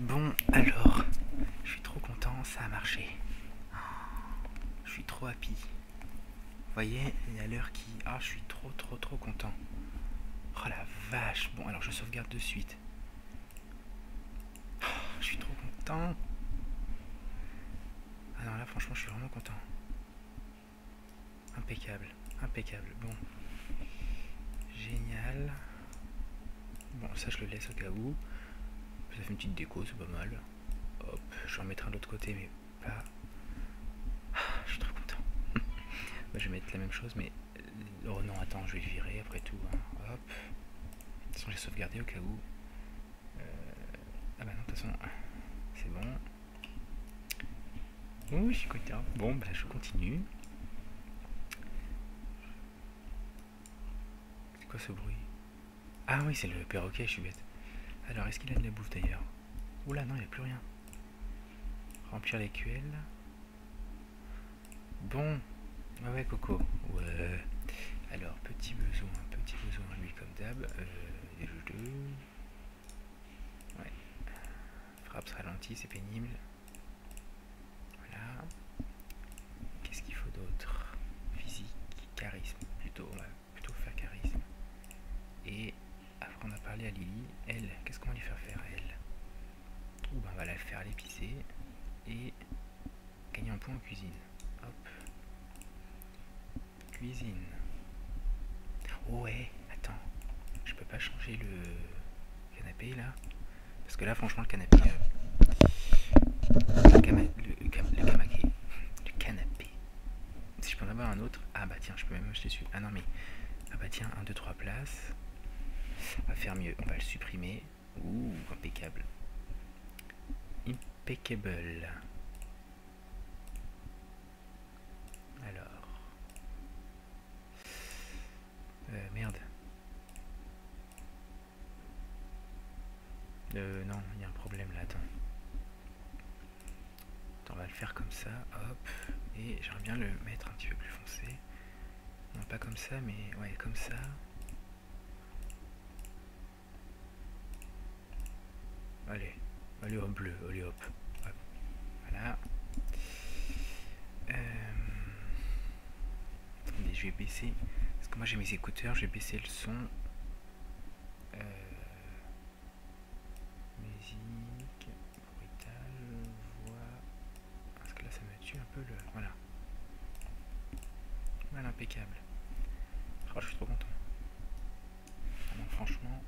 Bon, alors, je suis trop content, ça a marché. Je suis trop happy. Vous voyez, il y a l'heure qui... Ah, je suis trop content. Oh la vache. Bon, alors je sauvegarde de suite. Oh, je suis trop content. Ah non, là, franchement, je suis vraiment content. Impeccable, impeccable. Bon. Génial. Bon, ça, je le laisse au cas où. Ça fait une petite déco, c'est pas mal. Hop, je vais en mettre un de l'autre côté, mais pas... Ah, je suis trop content. Je vais mettre la même chose, mais... Oh non, attends, je vais le virer après tout. Hop. De toute façon, j'ai sauvegardé au cas où. Ah bah non, de toute façon, c'est bon. Oui, je suis content. Bon, bah je continue. C'est quoi ce bruit? Ah oui, c'est le perroquet, je suis bête. Alors, est-ce qu'il a de la bouffe d'ailleurs? Oula, non, il n'y a plus rien. Remplir les QL. Bon. Ah ouais, Coco. Ouais. Alors, petit besoin, lui, comme d'hab. Ouais. Frappe ralentie, c'est pénible. Voilà. Qu'est-ce qu'il faut d'autre? Physique, charisme. Plutôt, on va plutôt faire charisme. Et... Après on a parlé à Lily, elle, qu'est-ce qu'on va lui faire faire à elle? Ou ben on va la faire l'épicer et gagner un point en cuisine. Hop. Cuisine. Ouais, attends. Je peux pas changer le canapé là. Parce que là franchement le canapé. Le canapé. Si je peux en avoir un autre. Ah bah tiens, je peux même acheter celui. Ah non mais. Ah bah tiens, 1, 2, 3 places. On va faire mieux, on va le supprimer. Ouh, impeccable. Impeccable. Alors. Merde. Non, il y a un problème là, attends. On va le faire comme ça, hop. Et j'aimerais bien le mettre un petit peu plus foncé. Non, pas comme ça, mais ouais, comme ça. Allez, allez hop bleu, allez hop. Hop. Voilà. Attendez, je vais baisser. Parce que moi j'ai mes écouteurs, je vais baisser le son. Musique, bruitage, voix. Parce que là ça me tue un peu le. Voilà. Voilà, impeccable. Oh, je suis trop content. Non, franchement.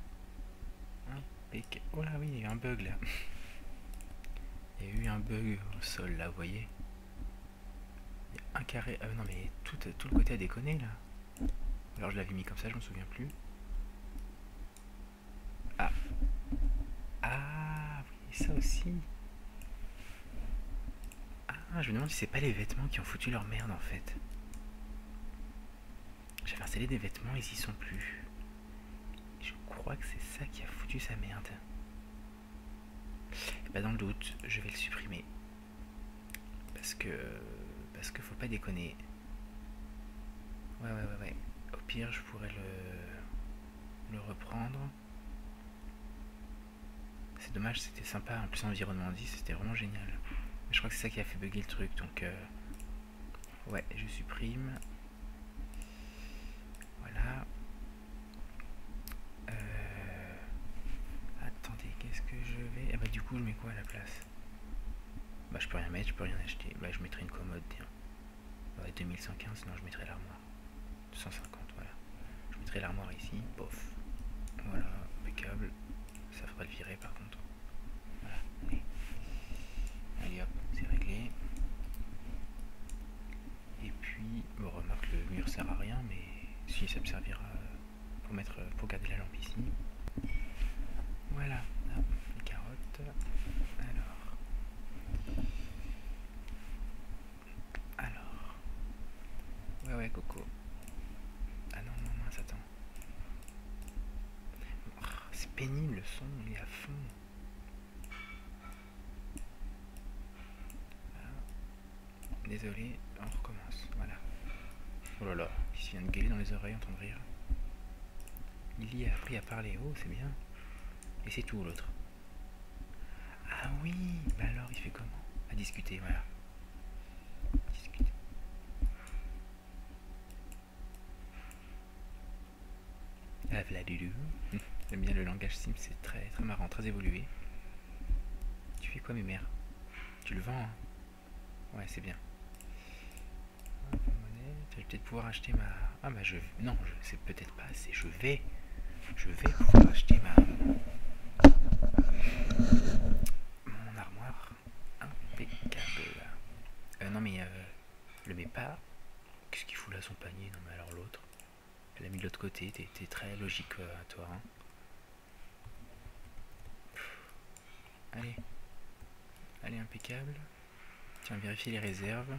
Oh là oui, il y a eu un bug là. Il y a eu un bug au sol là, vous voyez. Il y a un carré. Ah non mais tout le côté a déconné là. Alors je l'avais mis comme ça, je m'en souviens plus. Ah. Ah oui, ça aussi. Ah, je me demande si c'est pas les vêtements qui ont foutu leur merde en fait. J'avais installé des vêtements, ils y sont plus. Je crois que c'est ça qui a foutu sa merde. Et bah dans le doute, je vais le supprimer. Parce que faut pas déconner. Ouais. Au pire, je pourrais le reprendre. C'est dommage, c'était sympa. En plus, environnement 10, c'était vraiment génial. Mais je crois que c'est ça qui a fait bugger le truc. Donc, ouais, je supprime. Voilà. Qu'est-ce que je vais... Ah bah du coup je mets quoi à la place? Bah je peux rien mettre, je peux rien acheter. Bah je mettrai une commode, tiens. Ouais, 2115, sinon je mettrai l'armoire. 250, voilà. Je mettrai l'armoire ici, pof. Voilà, impeccable. Ça faudra le virer par contre. Voilà, allez. Allez hop, c'est réglé. Et puis, bon remarque le mur sert à rien, mais si ça me servira pour mettre, pour garder la lampe ici. Voilà, ah, les carottes. Alors. Ouais, Coco. Ah non, mince, attends. Oh, c'est pénible le son, il est à fond. Voilà. Désolé, on recommence. Voilà. Oh là là, il se vient de gueuler dans les oreilles, entendre rire. Lily a appris à parler. Oh, c'est bien. Et c'est tout l'autre. Ah fait comment? À discuter, voilà. Vladulu. J'aime bien le langage sim, c'est très très marrant, très évolué. Tu fais quoi mes mères? Tu le vends hein? Ouais c'est bien. Je vais peut-être pouvoir acheter ma... Ah bah je... Non, je... c'est peut-être pas assez. Je vais pouvoir acheter ma... Mon armoire impeccable. Non mais... le mets pas. Qu'est-ce qu'il fout là son panier? Non mais alors l'autre. Elle a mis de l'autre côté, t'es très logique toi. Hein. Allez. Allez, impeccable. Tiens, vérifier les réserves.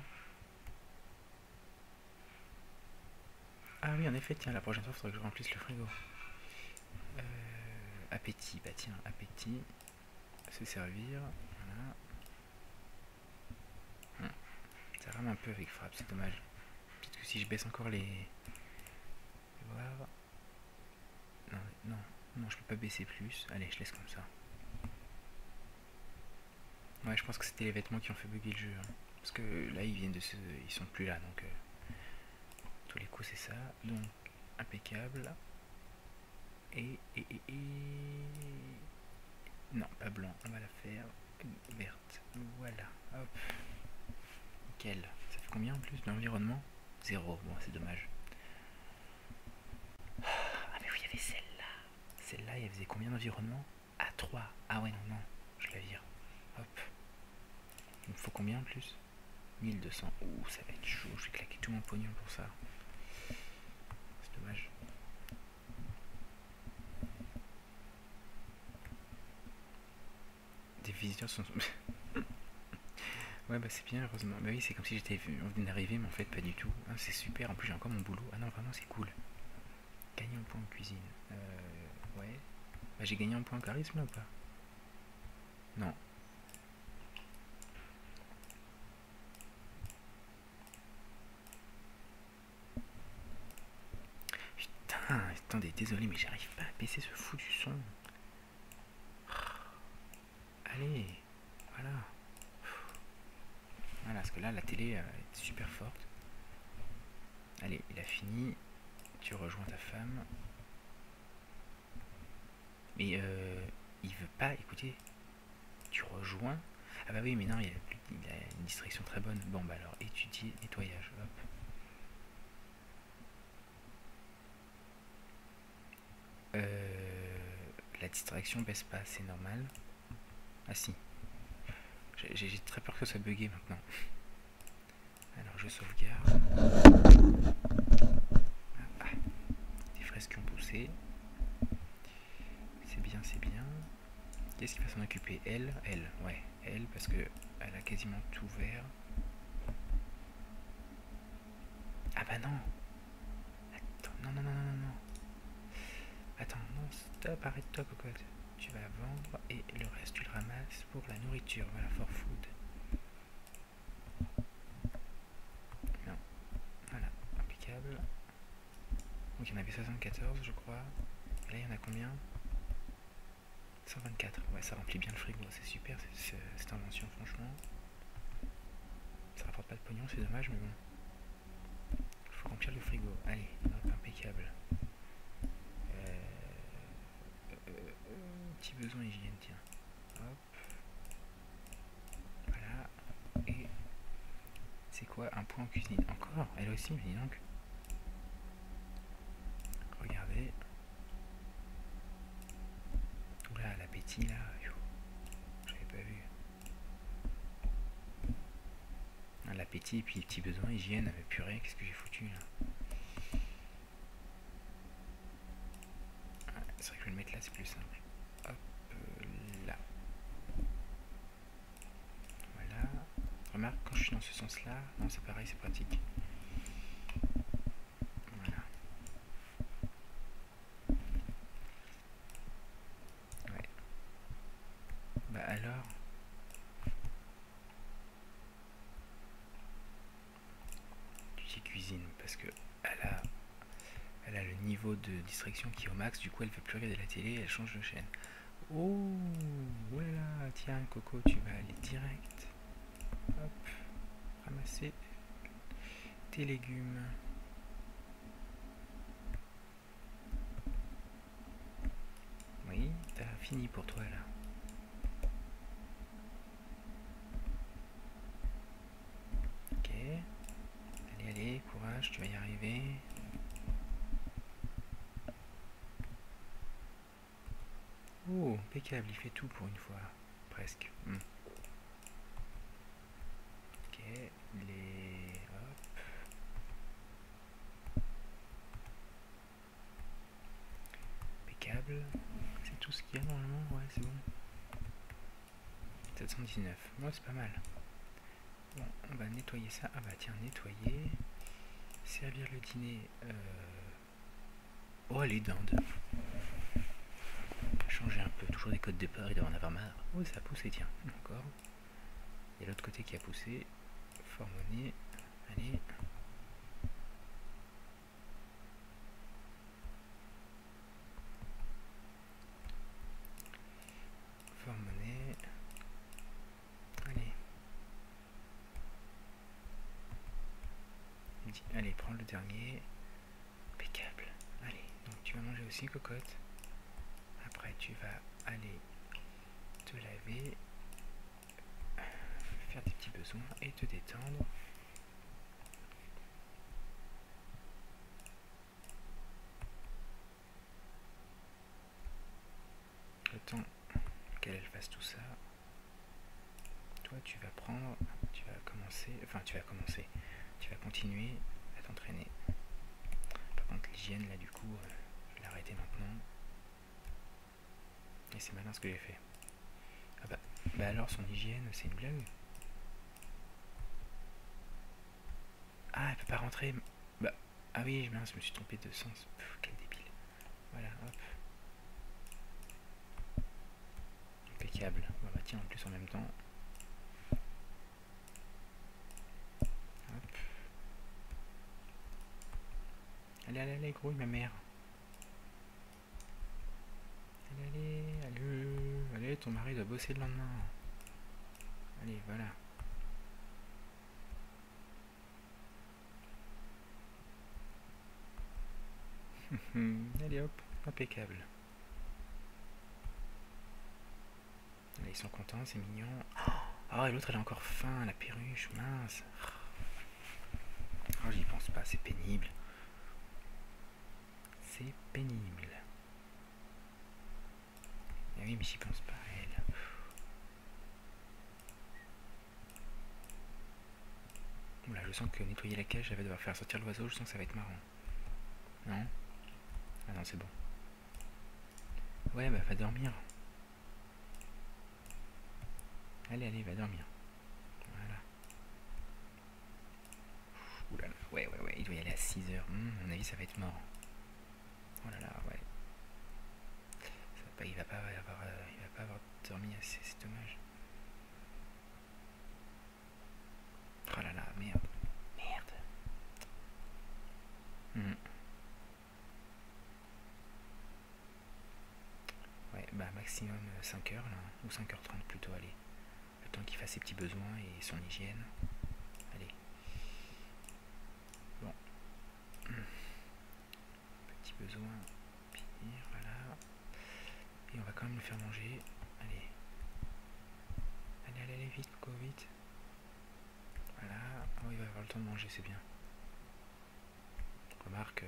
Ah oui, en effet, tiens, la prochaine fois, il faudrait que je remplisse le frigo. Appétit, bah tiens, appétit. Se servir, voilà. Ça rame un peu avec frappe, c'est dommage. Peut-être que si je baisse encore les... Non, non, non, je peux pas baisser plus. Allez, je laisse comme ça. Ouais, je pense que c'était les vêtements qui ont fait bugger le jeu. Hein. Parce que là, ils viennent de se... Ils sont plus là, donc... tous les coups, c'est ça. Donc, impeccable. Et... Non, pas blanc. On va la faire verte. Voilà. Hop. Nickel. Ça fait combien en plus d'environnement? 0. Bon, c'est dommage. Celle-là. Celle-là, elle faisait combien d'environnement? À 3. Ah ouais, non, non. Je la vire. Hop. Il me faut combien en plus? 1200. Ouh, ça va être chaud. Je vais claquer tout mon pognon pour ça. C'est dommage. Des visiteurs sont... ouais, bah c'est bien, heureusement. Bah oui, c'est comme si j'étais venu d'arriver, mais en fait, pas du tout. Hein, c'est super. En plus, j'ai encore mon boulot. Ah non, vraiment, c'est cool. Gagner en point en cuisine. Ouais. Bah, j'ai gagné en point en charisme là ou pas? Non. Putain, attendez, désolé, mais j'arrive pas à baisser ce foutu son. Allez, voilà. Voilà, parce que là, la télé est super forte. Allez, il a fini. Tu rejoins ta femme. Mais il veut pas écouter. Tu rejoins. Ah bah oui mais non, il a une distraction très bonne. Bon bah alors étudier, nettoyage. Hop. La distraction baisse pas, c'est normal. Ah si. J'ai très peur que ça bugué maintenant. Alors je sauvegarde. Qui ont poussé, c'est bien, c'est bien. Qu'est-ce qu'il va s'en occuper? Elle, ouais, elle, parce que elle a quasiment tout ouvert. Ah bah non, attends, non, attends, non, stop, arrête-toi, cocotte. Tu vas vendre et le reste tu le ramasses pour la nourriture. Voilà, for food. Non, voilà, impeccable. Donc il y en avait 74 je crois, et là il y en a combien? 124, ouais ça remplit bien le frigo, c'est super cette invention franchement. Ça rapporte pas de pognon, c'est dommage mais bon. Faut remplir le frigo, allez, hop, impeccable. Petit besoin hygiène, tiens. Hop. Voilà. Et c'est quoi? Un point en cuisine, encore? Elle aussi, mais dis donc. Regardez. Oula, l'appétit là. J'avais pas vu. L'appétit et puis les petits besoins, hygiène, mais purée, qu'est-ce que j'ai foutu là? Ah, c'est vrai que je vais le mettre là, c'est plus simple. Hop là. Voilà. Remarque, quand je suis dans ce sens-là, non, c'est pareil, c'est pratique. De distraction qui est au max, du coup elle ne veut plus regarder la télé, elle change de chaîne. Oh voilà, tiens Coco, tu vas aller direct, hop, ramasser tes légumes. Oui, t'as fini pour toi là. Ok, allez, allez, courage, tu vas y arriver. Oh, impeccable, il fait tout pour une fois, presque. Ok, les... Hop. Impeccable. C'est tout ce qu'il y a normalement, ouais, c'est bon. 719, moi c'est pas mal. Bon, on va nettoyer ça. Ah bah tiens, nettoyer. Servir le dîner. Oh, les dindes. Changer un peu, toujours des codes départ, il doit en avoir marre. Oh, ça a poussé, tiens, encore. Il y a l'autre côté qui a poussé. Formonné, allez. Formonné, allez. Allez, prends le dernier. Impeccable. Allez, donc tu vas manger aussi, cocotte. Après, tu vas aller te laver, faire des petits besoins et te détendre. Le temps qu'elle fasse tout ça, toi, tu vas prendre, tu vas commencer, enfin, tu vas continuer à t'entraîner. Par contre, l'hygiène, là, du coup, je vais l'arrêter maintenant. Et c'est malin ce que j'ai fait. Ah bah alors son hygiène, c'est une blague. Ah, elle peut pas rentrer. Bah, ah oui, je me suis trompé de sens. Pff, quel débile. Voilà, hop. Impeccable. Bah, bah tiens, en plus en même temps. Hop. Allez, allez, allez, grouille ma mère. Allez, allez, allez, ton mari doit bosser le lendemain. Allez, voilà. Allez, hop, impeccable. Allez, ils sont contents, c'est mignon. Ah, oh, et l'autre, elle a encore faim, la perruche, mince. Oh, j'y pense pas, c'est pénible. C'est pénible. Ah oui, mais j'y pense pas, elle. Oula, je sens que nettoyer la cage, je vais devoir faire sortir l'oiseau, je sens que ça va être marrant. Non? Ah non, c'est bon. Ouais, bah va dormir. Allez, allez, va dormir. Voilà. Oula, ouais, ouais, ouais, il doit y aller à 6 heures. À mon avis, ça va être mort. Oh là là, ouais. Bah, il va pas avoir dormi assez, c'est dommage. Oh là là, merde. Merde. Ouais, bah maximum 5 heures, là, ou 5h30 plutôt, allez. Le temps qu'il fasse ses petits besoins et son hygiène. Allez. Bon. Petits besoins, pire, voilà. Et on va quand même le faire manger. Allez. Allez, allez, allez, vite, go, vite. Voilà. Oh, il va avoir le temps de manger, c'est bien. Remarque...